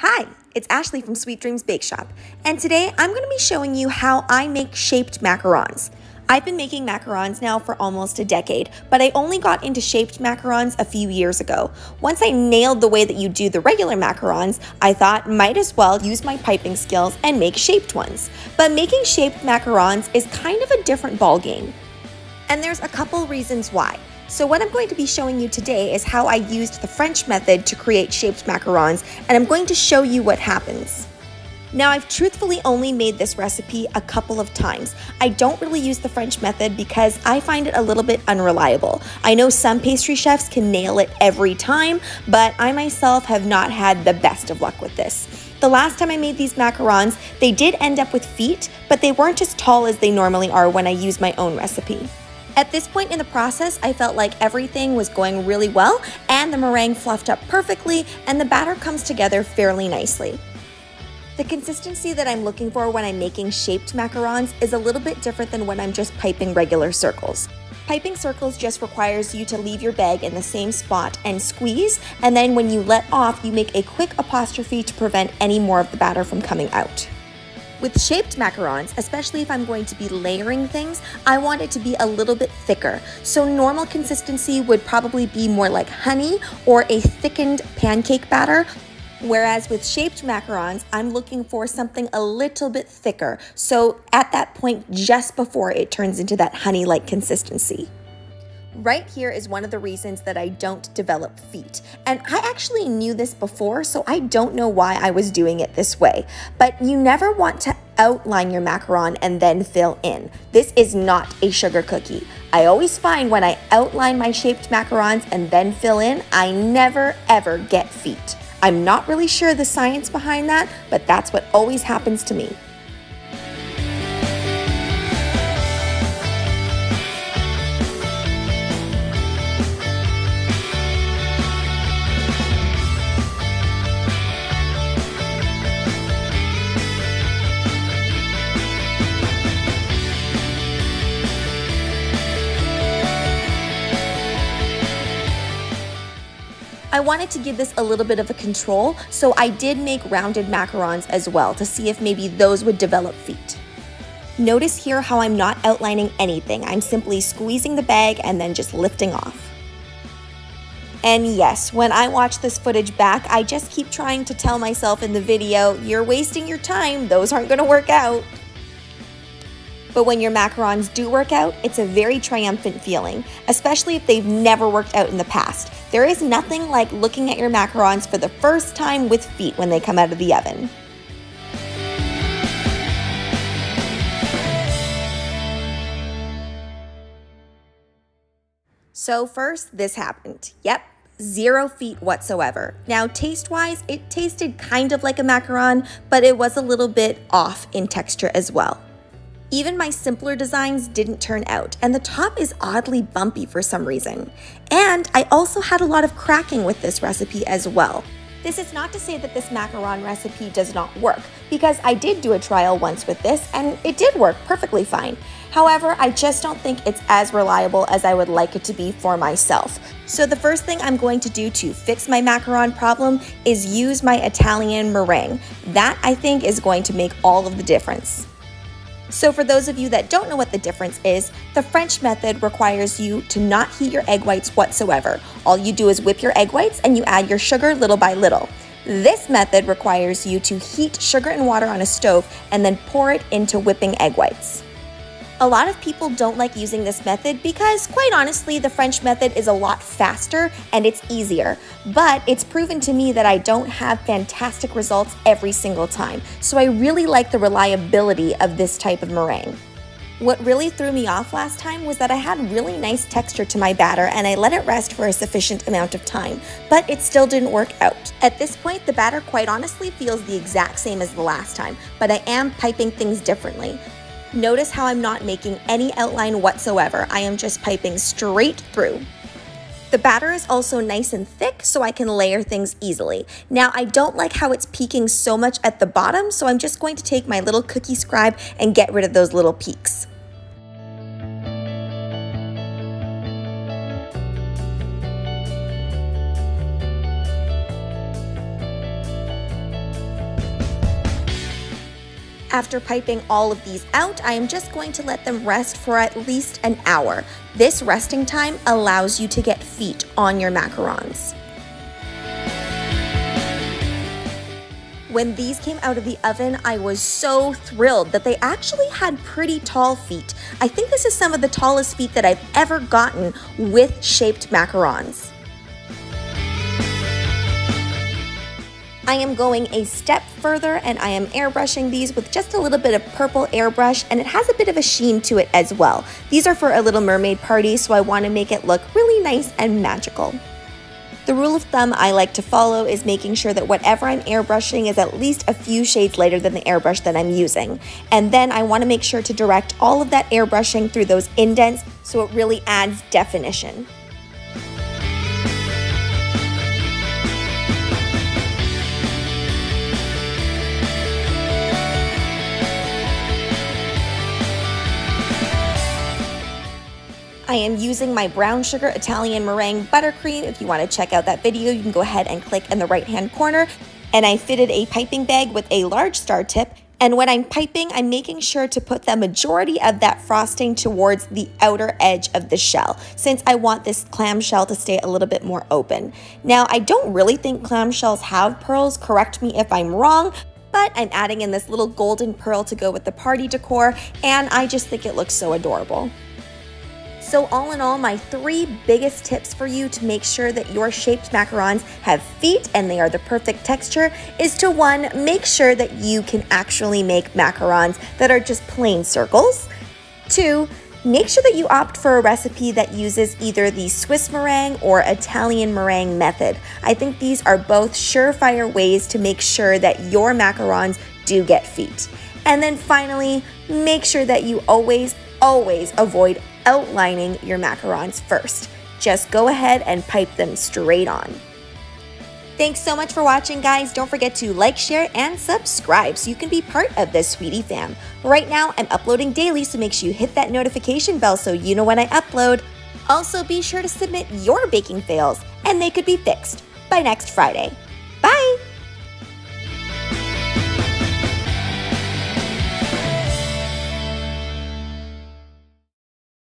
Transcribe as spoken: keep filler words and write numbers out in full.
Hi, it's Ashley from Sweet Dreams Bake Shop, and today I'm going to be showing you how I make shaped macarons. I've been making macarons now for almost a decade, but I only got into shaped macarons a few years ago. Once I nailed the way that you do the regular macarons, I thought might as well use my piping skills and make shaped ones. But making shaped macarons is kind of a different ball game, and there's a couple reasons why. So what I'm going to be showing you today is how I used the French method to create shaped macarons, and I'm going to show you what happens. Now, I've truthfully only made this recipe a couple of times. I don't really use the French method because I find it a little bit unreliable. I know some pastry chefs can nail it every time, but I myself have not had the best of luck with this. The last time I made these macarons, they did end up with feet, but they weren't as tall as they normally are when I use my own recipe. At this point in the process, I felt like everything was going really well, and the meringue fluffed up perfectly, and the batter comes together fairly nicely. The consistency that I'm looking for when I'm making shaped macarons is a little bit different than when I'm just piping regular circles. Piping circles just requires you to leave your bag in the same spot and squeeze, and then when you let off, you make a quick apostrophe to prevent any more of the batter from coming out. With shaped macarons, especially if I'm going to be layering things, I want it to be a little bit thicker. So normal consistency would probably be more like honey or a thickened pancake batter. Whereas with shaped macarons, I'm looking for something a little bit thicker. So at that point, just before it turns into that honey-like consistency. Right here is one of the reasons that I don't develop feet. And I actually knew this before, so I don't know why I was doing it this way. But you never want to outline your macaron and then fill in. This is not a sugar cookie. I always find when I outline my shaped macarons and then fill in, I never ever get feet. I'm not really sure the science behind that, but that's what always happens to me. I wanted to give this a little bit of a control, so I did make rounded macarons as well to see if maybe those would develop feet. Notice here how I'm not outlining anything. I'm simply squeezing the bag and then just lifting off. And yes, when I watch this footage back, I just keep trying to tell myself in the video, you're wasting your time, those aren't gonna work out. But when your macarons do work out, it's a very triumphant feeling, especially if they've never worked out in the past. There is nothing like looking at your macarons for the first time with feet when they come out of the oven. So first, this happened. Yep. Zero feet whatsoever. Now, taste-wise, it tasted kind of like a macaron, but it was a little bit off in texture as well. Even my simpler designs didn't turn out, and the top is oddly bumpy for some reason. And I also had a lot of cracking with this recipe as well. This is not to say that this macaron recipe does not work, because I did do a trial once with this, and it did work perfectly fine. However, I just don't think it's as reliable as I would like it to be for myself. So the first thing I'm going to do to fix my macaron problem is use my Italian meringue. That, I think, is going to make all of the difference. So for those of you that don't know what the difference is, the French method requires you to not heat your egg whites whatsoever. All you do is whip your egg whites and you add your sugar little by little. This method requires you to heat sugar and water on a stove and then pour it into whipping egg whites. A lot of people don't like using this method because, quite honestly, the French method is a lot faster and it's easier. But it's proven to me that I don't have fantastic results every single time, so I really like the reliability of this type of meringue. What really threw me off last time was that I had really nice texture to my batter and I let it rest for a sufficient amount of time, but it still didn't work out. At this point, the batter quite honestly feels the exact same as the last time, but I am piping things differently. Notice how I'm not making any outline whatsoever. I am just piping straight through. The batter is also nice and thick, so I can layer things easily. Now, I don't like how it's peaking so much at the bottom, so I'm just going to take my little cookie scribe and get rid of those little peaks. After piping all of these out, I am just going to let them rest for at least an hour. This resting time allows you to get feet on your macarons. When these came out of the oven, I was so thrilled that they actually had pretty tall feet. I think this is some of the tallest feet that I've ever gotten with shaped macarons. I am going a step further and I am airbrushing these with just a little bit of purple airbrush, and it has a bit of a sheen to it as well. These are for a Little Mermaid party, so I want to make it look really nice and magical. The rule of thumb I like to follow is making sure that whatever I'm airbrushing is at least a few shades lighter than the airbrush that I'm using. And then I want to make sure to direct all of that airbrushing through those indents so it really adds definition. I am using my brown sugar Italian meringue buttercream. If you want to check out that video, you can go ahead and click in the right-hand corner. And I fitted a piping bag with a large star tip. And when I'm piping, I'm making sure to put the majority of that frosting towards the outer edge of the shell, since I want this clamshell to stay a little bit more open. Now, I don't really think clamshells have pearls. Correct me if I'm wrong, but I'm adding in this little golden pearl to go with the party decor, and I just think it looks so adorable. So all in all, my three biggest tips for you to make sure that your shaped macarons have feet and they are the perfect texture is to, one, make sure that you can actually make macarons that are just plain circles. Two, make sure that you opt for a recipe that uses either the Swiss meringue or Italian meringue method. I think these are both surefire ways to make sure that your macarons do get feet. And then finally, make sure that you always, always avoid outlining your macarons first. Just go ahead and pipe them straight on. Thanks so much for watching, guys. Don't forget to like, share, and subscribe so you can be part of the Sweetie fam. Right now, I'm uploading daily, so make sure you hit that notification bell so you know when I upload. Also, be sure to submit your baking fails, and they could be fixed by next Friday. Bye!